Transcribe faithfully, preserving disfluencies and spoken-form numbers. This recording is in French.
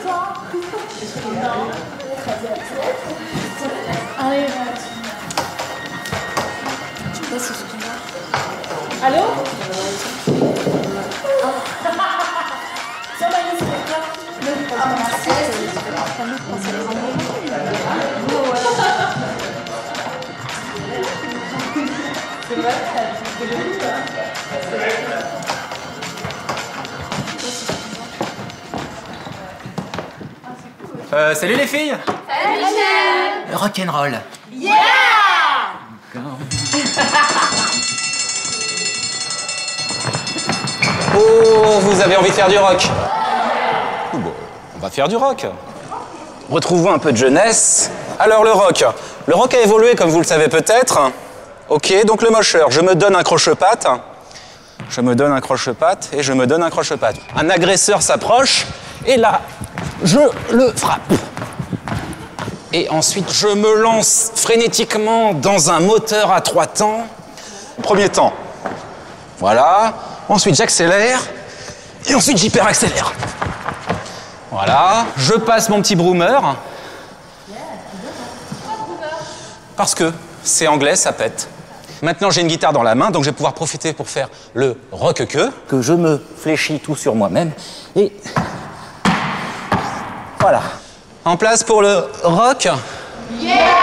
toi. Non. Allez, tu passes ce qu'il a. Allô? Ça va, il est là. C'est vrai, c'est vrai. Euh, salut les filles. Salut Michel. Rock'n'roll. Yeah. Oh, vous avez envie de faire du rock? Oh, bon, on va faire du rock. Retrouvons un peu de jeunesse. Alors le rock. Le rock a évolué comme vous le savez peut-être. Ok, donc le mosher. Je me donne un croche-patte. Je me donne un croche-patte et je me donne un croche-patte. Un agresseur s'approche et là... je le frappe. Et ensuite, je me lance frénétiquement dans un moteur à trois temps. Premier temps. Voilà. Ensuite, j'accélère. Et ensuite, j'hyper-accélère. Voilà. Je passe mon petit broomer. Parce que c'est anglais, ça pète. Maintenant, j'ai une guitare dans la main, donc je vais pouvoir profiter pour faire le rockeukeue. Que je me fléchis tout sur moi-même. Et... voilà. En place pour le rock. Yeah.